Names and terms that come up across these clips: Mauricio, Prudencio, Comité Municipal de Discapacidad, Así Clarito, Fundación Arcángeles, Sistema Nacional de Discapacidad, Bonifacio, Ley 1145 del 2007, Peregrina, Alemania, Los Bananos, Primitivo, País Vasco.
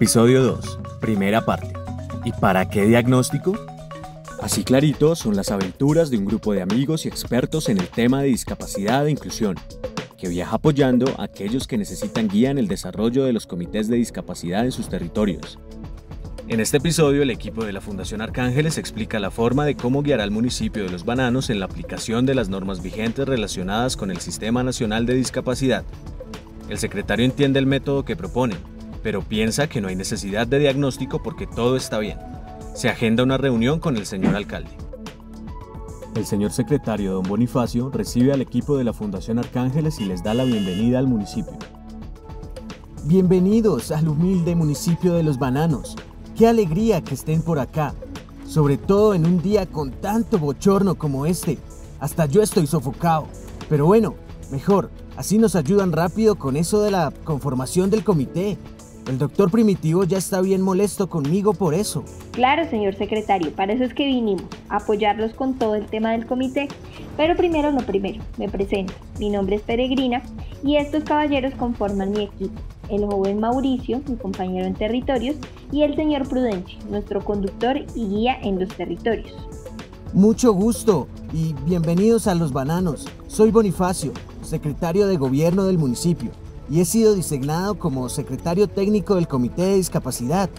Episodio 2, primera parte. ¿Y para qué diagnóstico? Así Clarito son las aventuras de un grupo de amigos y expertos en el tema de discapacidad e inclusión, que viaja apoyando a aquellos que necesitan guía en el desarrollo de los comités de discapacidad en sus territorios. En este episodio, el equipo de la Fundación Arcángeles explica la forma de cómo guiará al municipio de Los Bananos en la aplicación de las normas vigentes relacionadas con el Sistema Nacional de Discapacidad. El secretario entiende el método que proponen, pero piensa que no hay necesidad de diagnóstico porque todo está bien. Se agenda una reunión con el señor alcalde. El señor secretario, don Bonifacio, recibe al equipo de la Fundación Arcángeles y les da la bienvenida al municipio. Bienvenidos al humilde municipio de Los Bananos. ¡Qué alegría que estén por acá! Sobre todo en un día con tanto bochorno como este. Hasta yo estoy sofocado. Pero bueno, mejor, así nos ayudan rápido con eso de la conformación del comité. El doctor Primitivo ya está bien molesto conmigo por eso. Claro, señor secretario, para eso es que vinimos, a apoyarlos con todo el tema del comité. Pero primero lo primero, me presento. Mi nombre es Peregrina y estos caballeros conforman mi equipo. El joven Mauricio, mi compañero en territorios, y el señor Prudencio, nuestro conductor y guía en los territorios. Mucho gusto y bienvenidos a Los Bananos. Soy Bonifacio, secretario de Gobierno del municipio, y he sido designado como secretario técnico del Comité de Discapacidad.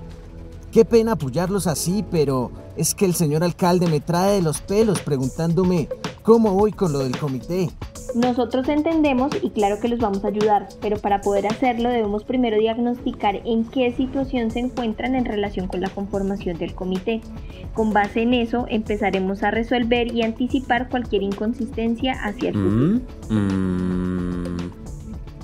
Qué pena apoyarlos así, pero es que el señor alcalde me trae de los pelos preguntándome cómo voy con lo del comité. Nosotros entendemos y claro que los vamos a ayudar, pero para poder hacerlo debemos primero diagnosticar en qué situación se encuentran en relación con la conformación del comité. Con base en eso empezaremos a resolver y anticipar cualquier inconsistencia hacia el futuro.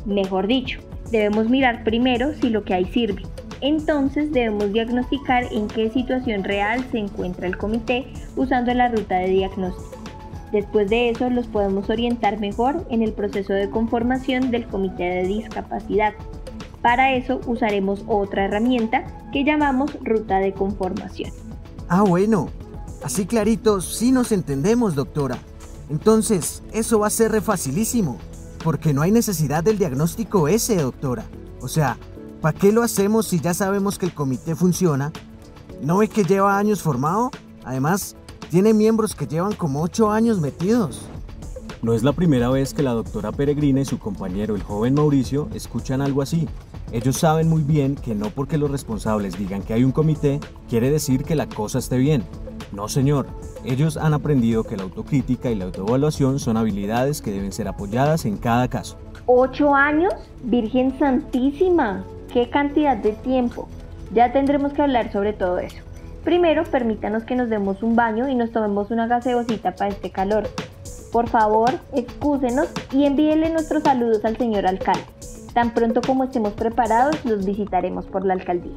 Mejor dicho, debemos mirar primero si lo que hay sirve. Entonces debemos diagnosticar en qué situación real se encuentra el comité usando la ruta de diagnóstico. Después de eso los podemos orientar mejor en el proceso de conformación del comité de discapacidad. Para eso usaremos otra herramienta que llamamos ruta de conformación. Ah, bueno, así clarito sí nos entendemos, doctora. Entonces eso va a ser re facilísimo. Porque no hay necesidad del diagnóstico ese, doctora. O sea, ¿para qué lo hacemos si ya sabemos que el comité funciona? ¿No ve que lleva años formado? Además, tiene miembros que llevan como 8 años metidos. No es la primera vez que la doctora Peregrina y su compañero, el joven Mauricio, escuchan algo así. Ellos saben muy bien que no porque los responsables digan que hay un comité, quiere decir que la cosa esté bien. No, señor. Ellos han aprendido que la autocrítica y la autoevaluación son habilidades que deben ser apoyadas en cada caso. ¿8 años? ¡Virgen Santísima! ¡Qué cantidad de tiempo! Ya tendremos que hablar sobre todo eso. Primero, permítanos que nos demos un baño y nos tomemos una gaseosita para este calor. Por favor, excúsenos y envíenle nuestros saludos al señor alcalde. Tan pronto como estemos preparados, los visitaremos por la alcaldía.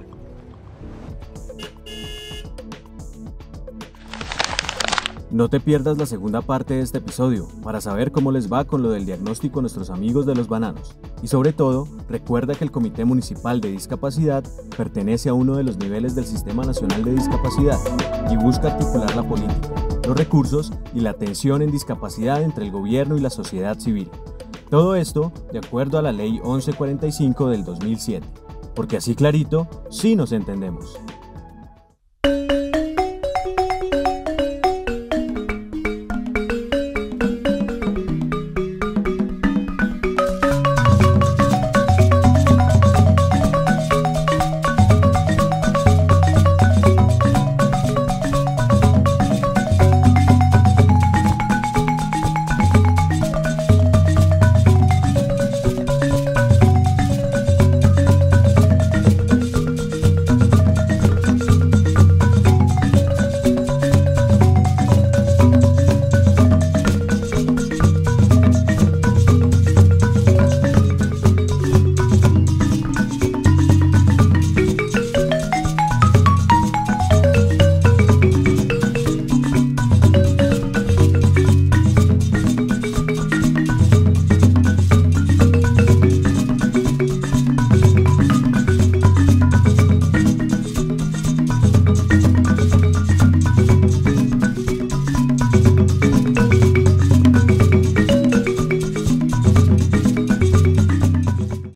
No te pierdas la segunda parte de este episodio para saber cómo les va con lo del diagnóstico a nuestros amigos de Los Bananos. Y sobre todo, recuerda que el Comité Municipal de Discapacidad pertenece a uno de los niveles del Sistema Nacional de Discapacidad y busca articular la política, los recursos y la atención en discapacidad entre el gobierno y la sociedad civil. Todo esto de acuerdo a la Ley 1145 del 2007. Porque así clarito, sí nos entendemos.